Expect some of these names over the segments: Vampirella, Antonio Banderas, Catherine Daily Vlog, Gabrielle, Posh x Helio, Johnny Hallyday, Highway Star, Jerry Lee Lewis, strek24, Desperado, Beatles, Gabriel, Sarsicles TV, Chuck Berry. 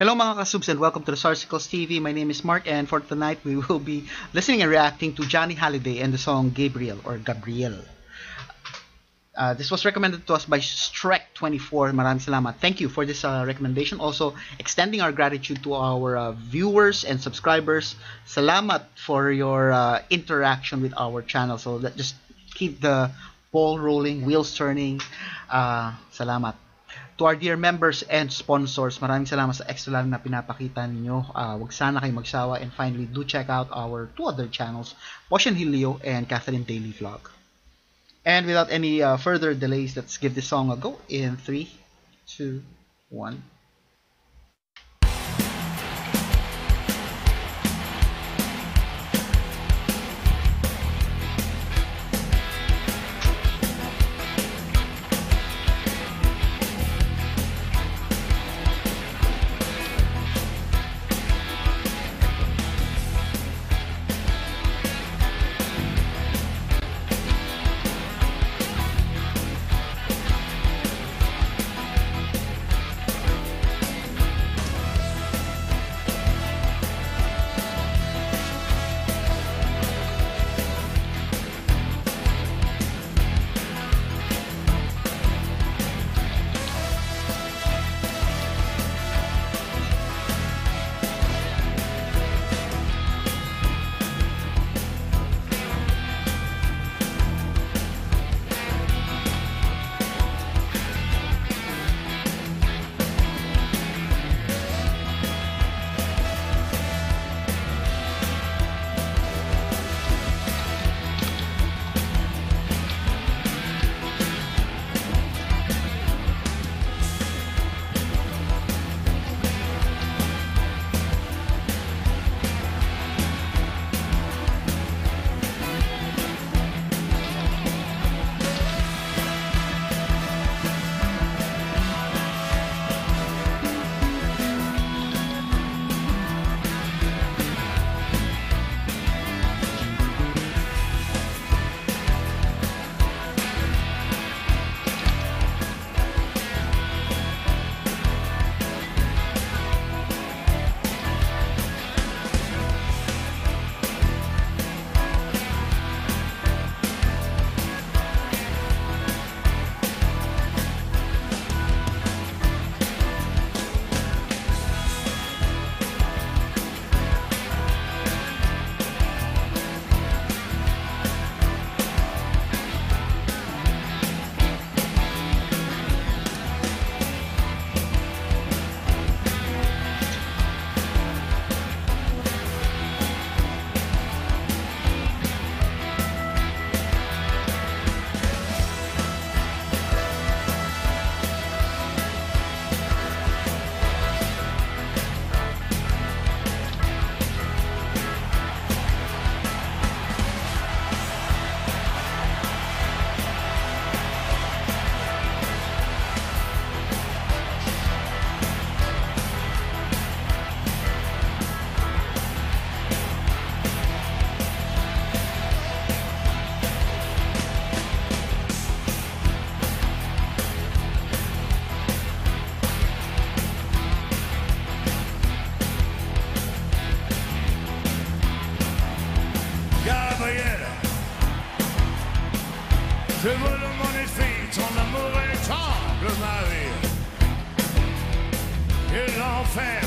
Hello mga kasubs and welcome to the Sarsicles TV. My name is Mark and for tonight we will be listening and reacting to Johnny Hallyday and the song Gabriel or Gabrielle. This was recommended to us by strek24. Maraming salamat. Thank you for this recommendation. Also, extending our gratitude to our viewers and subscribers. Salamat for your interaction with our channel. So just keep the ball rolling, wheels turning. Salamat. To our dear members and sponsors, maraming salamat sa extra lang na pinapakita ninyo. Huwag sana kayo magsawa. And finally, do check out our two other channels, Posh x Helio and Catherine Daily Vlog. And without any further delays, let's give this song a go in 3, 2, 1. Je vole mon effet, ton amour est tremble ma vie. Et l'enfer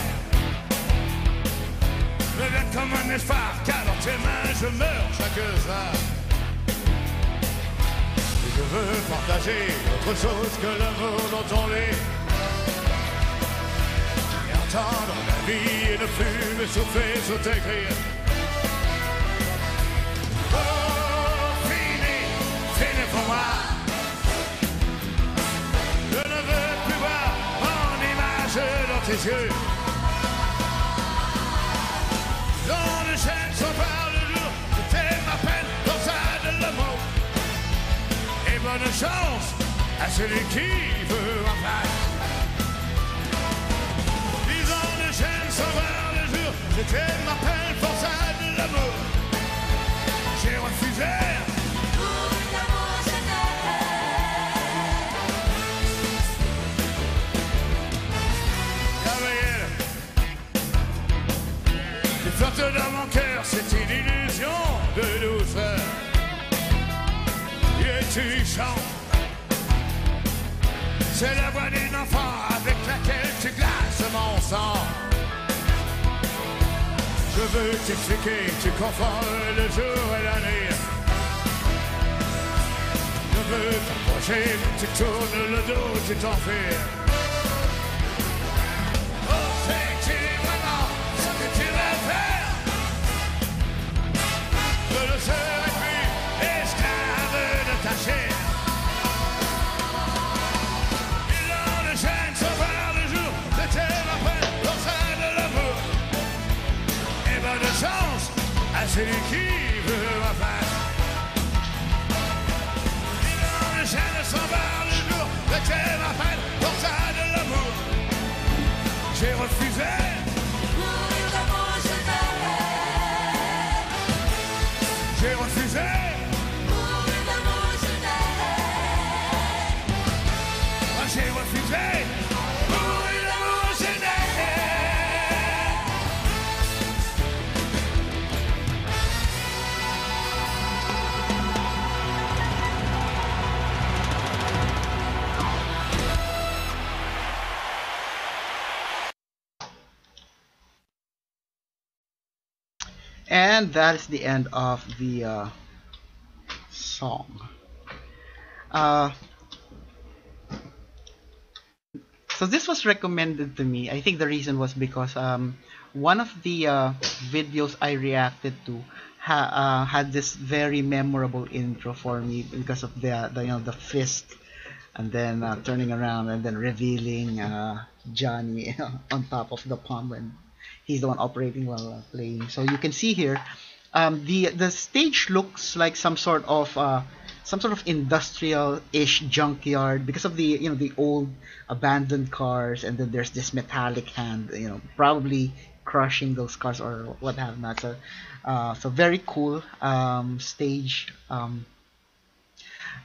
me vient comme un effort, car dans tes mains je meurs chaque jour. Et je veux partager autre chose que l'amour dont on est. Et entendre la vie et ne plus me souffler sous tes cris. Pour moi, je ne veux plus voir mon image dans tes yeux. Dans les chaînes sont par le jour, t'es ma peine dans ça de l'amour. Et bonne chance à celui qui veut en face. Disons les chaînes sont par le jour, t'es ma peine dans ça de l'amour. J'ai refusé. dans mon cœur c'est une illusion de douceur. Et tu chantes, c'est la voix d'une enfant avec laquelle tu glaces mon sang. Je veux t'expliquer, tu confonds le jour et la nuit. Je veux t'approcher, tu tournes le dos, tu t'enfuis. Je ne serai plus esclave de ta chair. Et dans le chaîne se voir le jour de terre après l'enceinte de l'amour. Et bonne chance à celui qui veut ma face. Et dans le chaîne se voir le jour de terre après l'enceinte de l'amour. J'ai refusé. J'ai refusé. Pour une amour je t'aime. J'ai refusé. Pour une amour je t'aime. And that's the end of the song. So this was recommended to me. I think the reason was because one of the videos I reacted to had this very memorable intro for me because of the you know, the fist and then turning around and then revealing Johnny on top of the pump, and he's the one operating while playing. So you can see here. The stage looks like some sort of industrial-ish junkyard because of the the old abandoned cars, and then there's this metallic hand probably crushing those cars or what have not. So so very cool stage,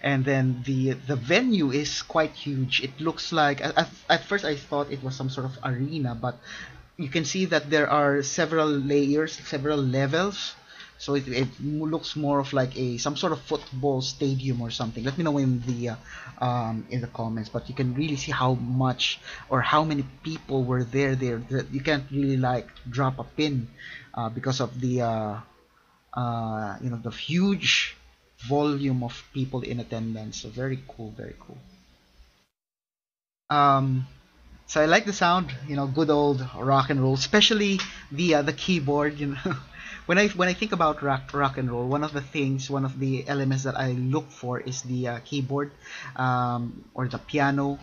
and then the venue is quite huge. It looks like at first I thought it was some sort of arena, but you can see that there are several layers, several levels. So it looks more of like some sort of football stadium or something. Let me know in the comments. But you can really see how much or how many people were there. You can't really like drop a pin because of the the huge volume of people in attendance. So very cool, very cool. So I like the sound, good old rock and roll, especially the keyboard, When I think about rock and roll, one of the elements that I look for is the keyboard or the piano.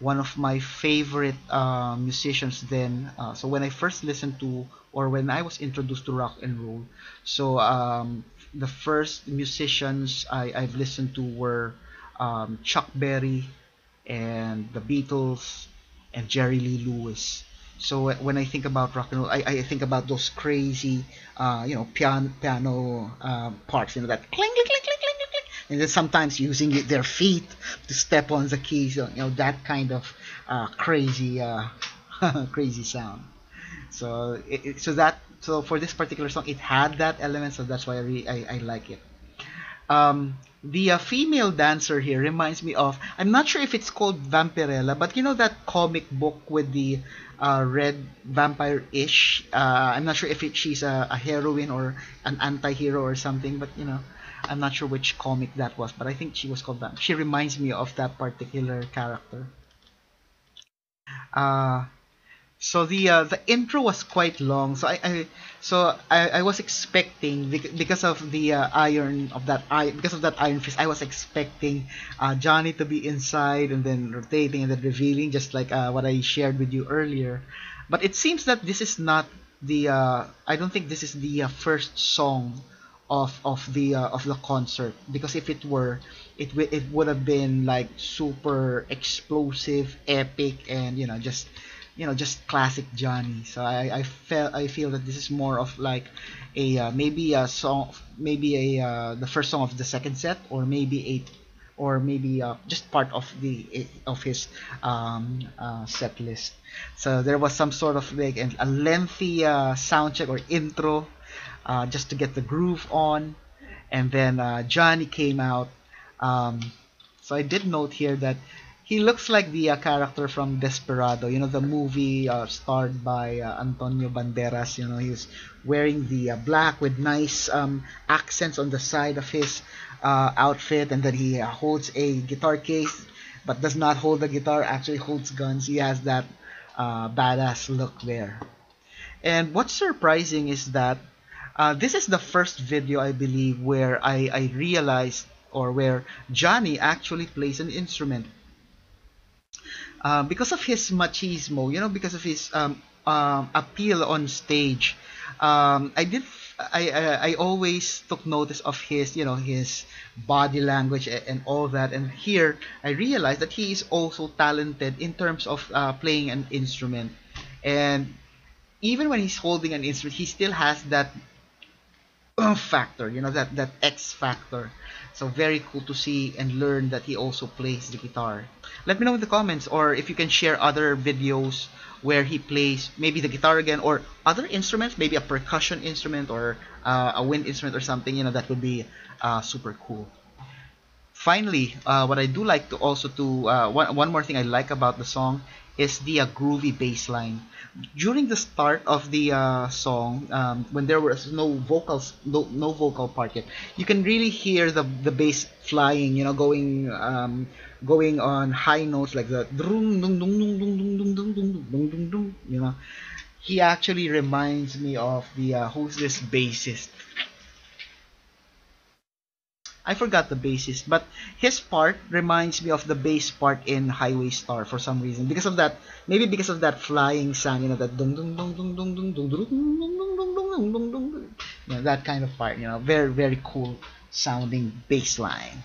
One of my favorite musicians then. So when I first listened to, or when I was introduced to rock and roll, so the first musicians I've listened to were Chuck Berry and the Beatles and Jerry Lee Lewis. So when I think about rock and roll, I think about those crazy, piano parts, that clink, clink, clink, clink, clink, clink, and then sometimes using their feet to step on the keys, that kind of crazy, crazy sound. So so for this particular song, it had that element, so that's why I like it. The female dancer here reminds me of, I'm not sure if it's called Vampirella, but that comic book with the red vampire-ish. I'm not sure if she's a heroine or an anti-hero or something, but I'm not sure which comic that was, but I think she was called that. She reminds me of that particular character. So the intro was quite long, so I was expecting, because of the because of that iron fist, I was expecting Johnny to be inside and then rotating and then revealing, just like what I shared with you earlier. But it seems that this is not the I don't think this is the first song of the concert, because if it were, it would have been like super explosive, epic, and just classic Johnny. So I feel that this is more of like maybe a song, maybe the first song of the second set, or maybe or maybe just part of the his set list. So there was some sort of like a lengthy sound check or intro just to get the groove on, and then Johnny came out. So I did note here that he looks like the character from Desperado, you know, the movie starred by Antonio Banderas. You know, he's wearing the black with nice accents on the side of his outfit, and then he holds a guitar case but does not hold the guitar, actually holds guns. He has that badass look there. And what's surprising is that this is the first video, I believe, where I realized, or where Johnny actually plays an instrument. Because of his machismo, you know, because of his appeal on stage, I always took notice of his, you know, his body language and all that. And here I realized that he is also talented in terms of playing an instrument. And even when he's holding an instrument, he still has that factor, you know, that X factor. So very cool to see and learn that he also plays the guitar. Let me know in the comments, or if you can share other videos where he plays maybe the guitar again or other instruments, maybe a percussion instrument or a wind instrument or something, you know, that would be super cool. Finally, what I do like to also to one more thing I like about the song is the groovy bass line. During the start of the song, when there was no vocal part yet, you can really hear the bass flying, you know, going going on high notes like the drum dum dum dum dum dum dum dum dum dum dum. You know, he actually reminds me of the who's this bassist? I forgot the bassist, but his part reminds me of the bass part in Highway Star for some reason. Because of that, maybe because of that flying sound, you know, that dum dum dum dum dum dum dum dum dum dum dum, you know, that kind of part, you know, very cool sounding bass line.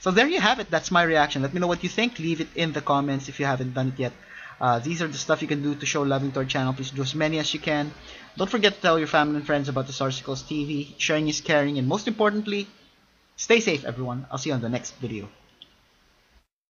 So there you have it. That's my reaction. Let me know what you think. Leave it in the comments if you haven't done it yet. These are the stuff you can do to show loving to our channel. Please do as many as you can. Don't forget to tell your family and friends about the Sarsicles TV. Sharing is caring, and most importantly, stay safe, everyone. I'll see you on the next video.